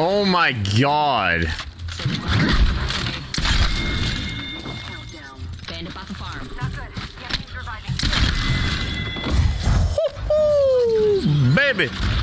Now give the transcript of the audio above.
Oh my god. Baby.